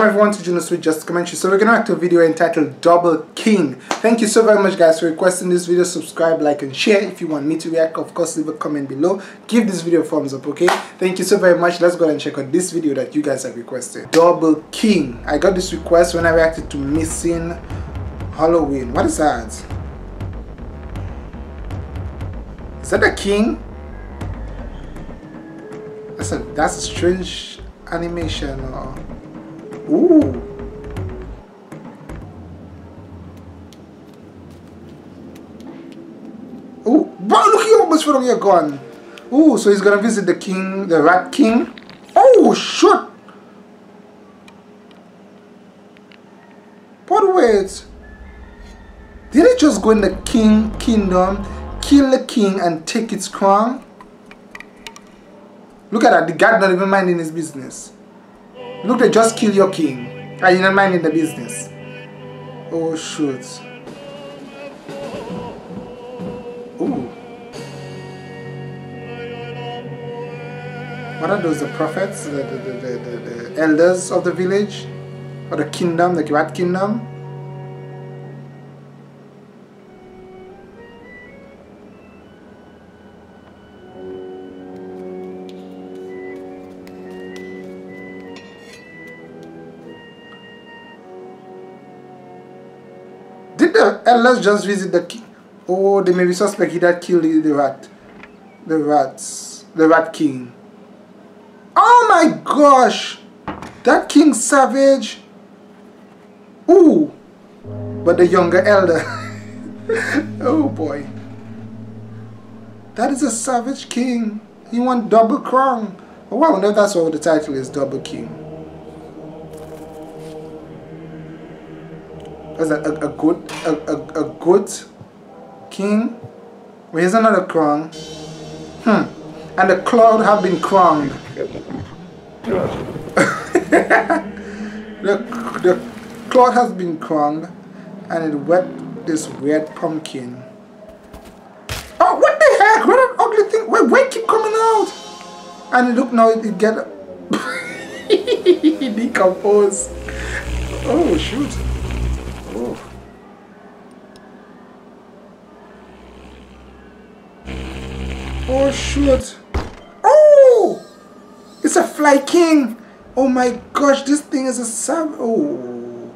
Welcome everyone to Junosuede, just commentary. So we're going to act a video entitled Double King. Thank you so very much guys for requesting this video. Subscribe, like and share. If you want me to react, of course leave a comment below. Give this video a thumbs up, okay? Thank you so very much. Let's go ahead and check out this video that you guys have requested. Double King. I got this request when I reacted to Missing Halloween. What is that? Is that a king? That's a strange animation. Ooh. Ooh, bro, look, he almost put on your gun. Ooh, so he's gonna visit the king, the rat king. Oh, shoot. But wait. Did it just go in the kingdom, kill the king and take its crown? Look at that, the guard not even minding his business. Look, they just kill your king. And you're not minding the business. Oh, shoot. Ooh. What are those, the prophets? The elders of the village? Or the kingdom, the rat kingdom? Did the elders just visit the king? Oh, they may be suspect he that killed the rat king. Oh my gosh! That king savage! Ooh! But the younger elder. Oh boy. That is a savage king. He won double crown. Oh wow, no, that's all the title is, Double King. Was a good king? Well, here's another crown. And the cloud have been crowned. the cloud has been crowned and it wet this weird pumpkin. Oh, what the heck? What an ugly thing. Wait, keep coming out. And look now, it get decomposed. Oh, shoot. Oh. Oh shoot! Oh! It's a fly king! Oh my gosh, this thing is a sub. Oh!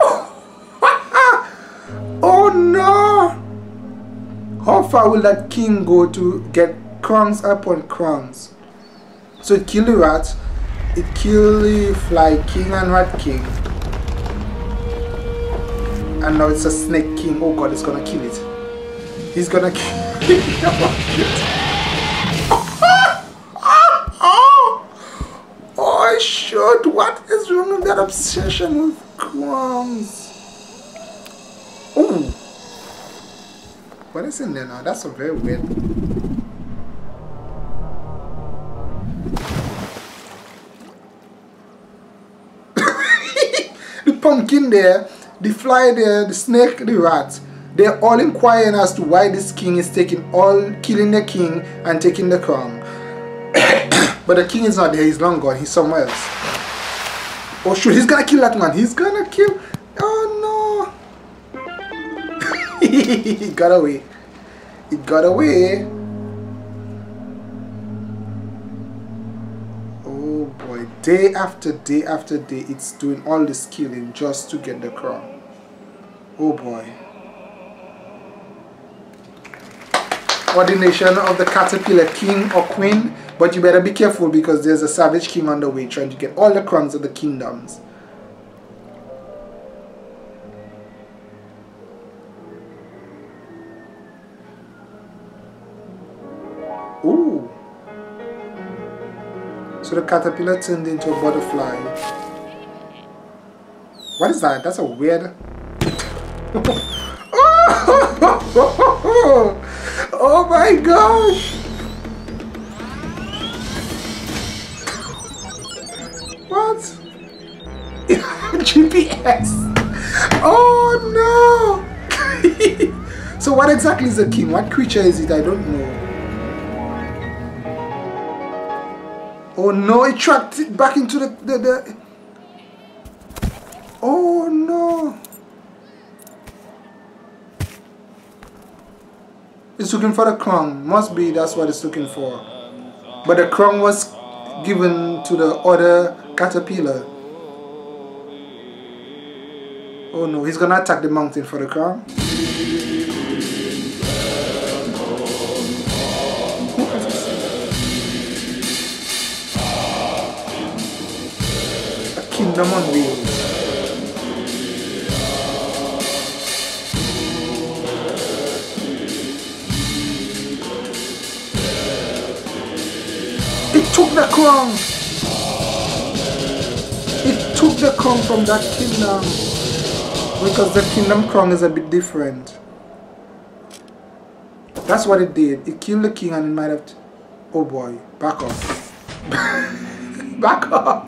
Oh. Oh no! How far will that king go to get crowns upon crowns? So it killed the rat, it killed the fly king and rat king. And now it's a snake king. Oh god, it's gonna kill it. He's gonna kill it. Oh shoot, what is wrong with that obsession with crumbs? Oh. What is in there now? That's a very weird. The pumpkin there. The fly there, the snake, the rat, they're all inquiring as to why this king is killing the king and taking the crown. But the king is not there, he's long gone, he's somewhere else. Oh shoot, he's gonna kill that man, he's gonna kill. Oh no! He got away. He got away. Oh boy, day after day after day, it's doing all this killing just to get the crown. Oh boy. Ordination of the caterpillar king or queen, but you better be careful because there's a savage king on the way trying to get all the crowns of the kingdoms. Ooh. So the caterpillar turned into a butterfly. What is that? That's a weird. Oh my gosh! What? GPS! Oh no! So what exactly is a king? What creature is it? I don't know. Oh no, it tracked it back into the looking for the crown. Must be that's what it's looking for. But the crown was given to the other caterpillar. Oh no, he's gonna attack the mountain for the crown. A kingdom on wheels. Took the crown. It took the crown from that kingdom, because the kingdom crown is a bit different. That's what it did. It killed the king and it might have. Oh boy, back off! Back off!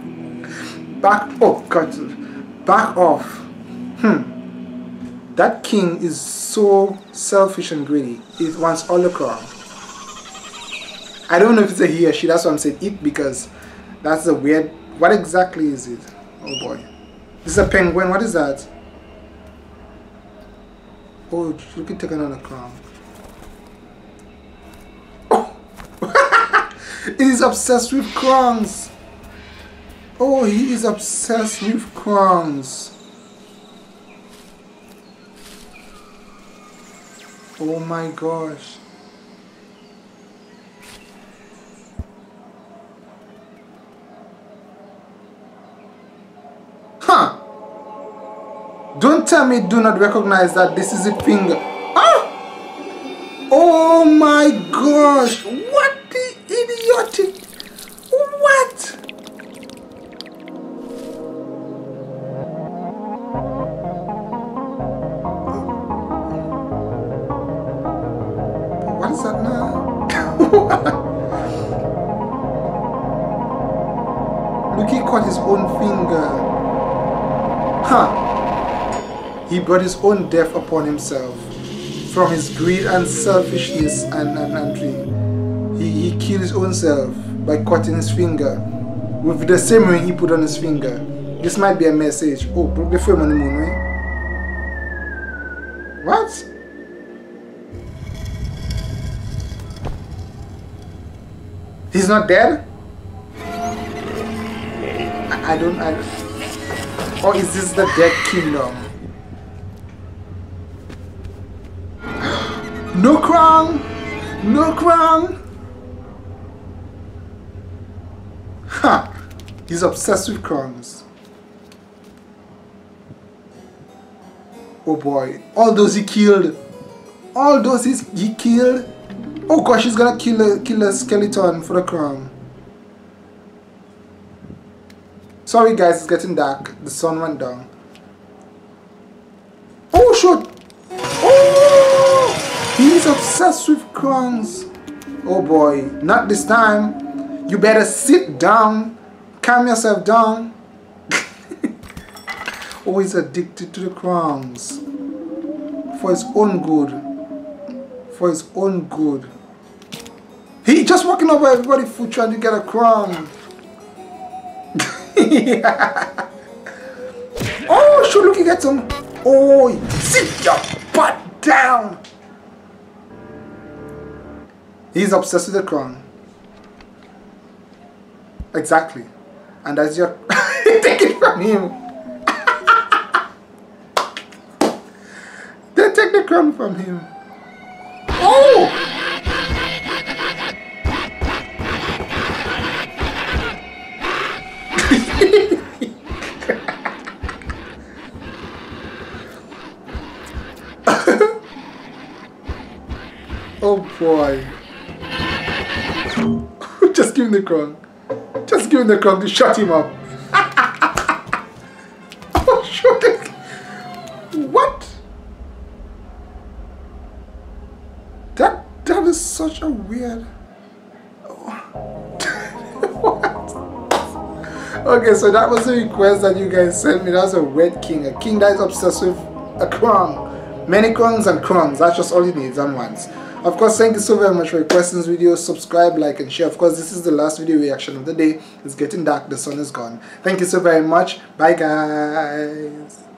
Back off! God, back off! That king is so selfish and greedy. It wants all the crown. I don't know if it's a he or she, that's what I'm saying it, because that's a weird, what exactly is it? Oh boy. This is a penguin, what is that? Oh, look at taking on a crown. Oh! It is obsessed with crowns! Oh, he is obsessed with crowns. Oh my gosh. Don't tell me do not recognize that this is a finger. Ah! Oh my gosh! What the idiotic! What? What is that now? Look, he caught his own finger. Huh? He brought his own death upon himself from his greed and selfishness and thing. He killed his own self by cutting his finger with the same ring he put on his finger. This might be a message. Oh, broke the frame on the moon, right? What? He's not dead? I don't... Or is this the dead kingdom? No crown! No crown! Ha! He's obsessed with crowns. Oh boy. All those he killed. All those he killed. Oh gosh, he's gonna kill a skeleton for the crown. Sorry guys, it's getting dark. The sun went down. Oh shoot! He's obsessed with crowns. Oh boy, not this time. You better sit down, calm yourself down. Oh, he's addicted to the crowns. For his own good. For his own good. He just walking over everybody's foot trying to get a crown. Yeah. Oh, shoot, look, he gets him. Oh, sit your butt down. He's obsessed with the crown. Exactly. And as you're taking it from him. They take the crown from him. Oh! Oh boy. Just give him the crown. Just give him the crown to shut him up. Oh, shoot it. What? That is such a weird... What? Okay, so that was a request that you guys sent me. That's a red king. A king that is obsessed with a crown. Many crowns and crowns. That's just all he needs and wants. Of course, thank you so very much for your questions, videos, subscribe, like, and share. Of course, this is the last video reaction of the day. It's getting dark, the sun is gone. Thank you so very much. Bye, guys.